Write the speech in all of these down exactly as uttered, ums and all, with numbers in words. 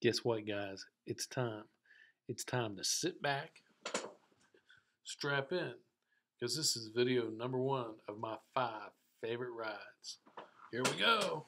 Guess what, guys? It's time. It's time to sit back, strap in, because this is video number one of my five favorite rides. Here we go.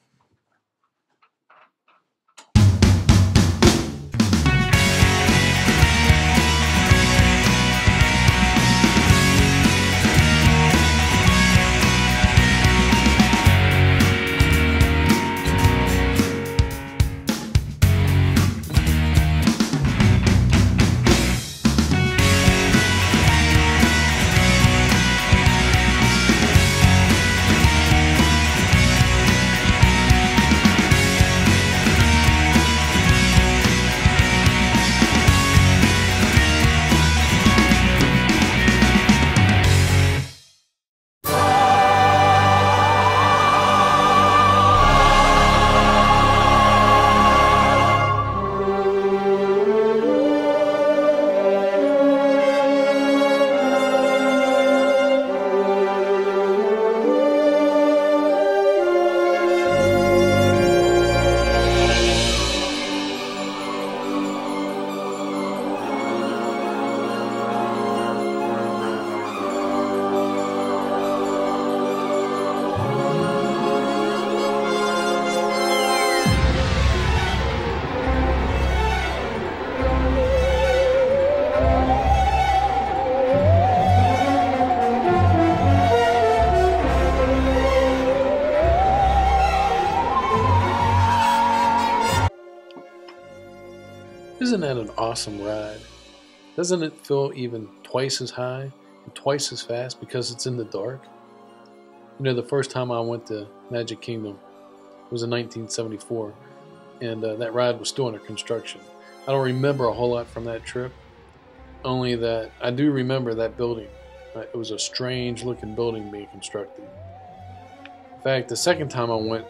Isn't that an awesome ride? Doesn't it feel even twice as high and twice as fast because it's in the dark? You know, the first time I went to Magic Kingdom was in nineteen seventy-four, and uh, that ride was still under construction. I don't remember a whole lot from that trip, only that I do remember that building. Uh, it was a strange looking building being constructed. In fact, the second time I went,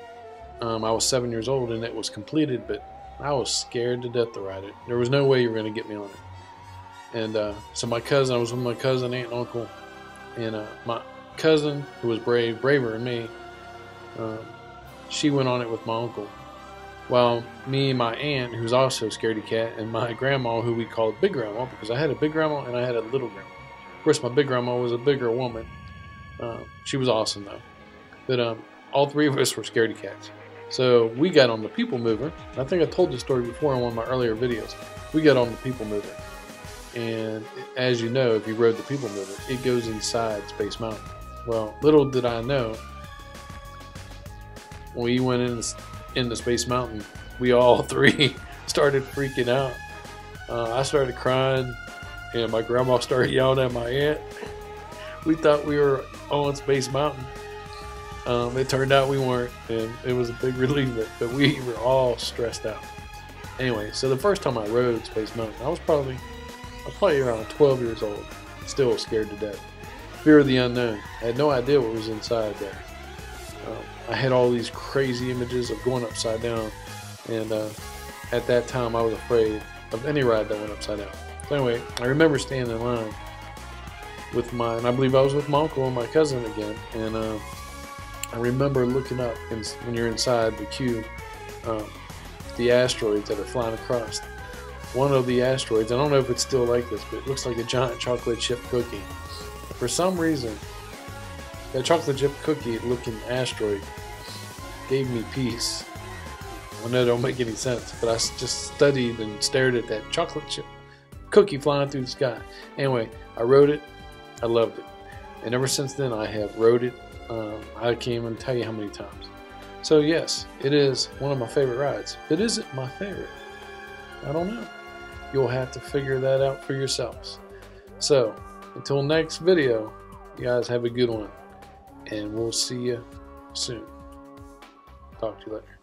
um, I was seven years old and it was completed, but I was scared to death to ride it. There was no way you were going to get me on it. And uh, so my cousin, I was with my cousin, aunt, and uncle. And uh, my cousin, who was brave, braver than me, uh, she went on it with my uncle. While me and my aunt, who's also a scaredy cat, and my grandma, who we called Big Grandma, because I had a big grandma and I had a little grandma. Of course, my big grandma was a bigger woman. Uh, she was awesome, though. But um, all three of us were scaredy cats. So we got on the People Mover. I think I told this story before in one of my earlier videos. We got on the People Mover. And as you know, if you rode the People Mover, it goes inside Space Mountain. Well, little did I know, when we went in into Space Mountain, we all three started freaking out. Uh, I started crying, and my grandma started yelling at my aunt. We thought we were on Space Mountain. Um, it turned out we weren't, and it was a big relief, but we were all stressed out. Anyway, so the first time I rode Space Mountain, I was probably, I was probably around twelve years old, still scared to death. Fear of the unknown. I had no idea what was inside there. Um, I had all these crazy images of going upside down, and uh, at that time I was afraid of any ride that went upside down. So anyway, I remember standing in line with my, and I believe I was with my uncle and my cousin again, and uh, I remember looking up, and when you're inside the cube, um, the asteroids that are flying across. One of the asteroids, I don't know if it's still like this, but it looks like a giant chocolate chip cookie. For some reason, that chocolate chip cookie looking asteroid gave me peace. I know that don't make any sense, but I just studied and stared at that chocolate chip cookie flying through the sky. Anyway, I rode it, I loved it, and ever since then I have rode it. Um, I can't even tell you how many times. So yes, it is one of my favorite rides. But is it my favorite? I don't know. You'll have to figure that out for yourselves. So until next video, you guys have a good one. And we'll see you soon. Talk to you later.